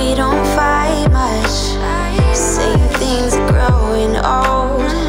we don't fight much. Same things are growing old.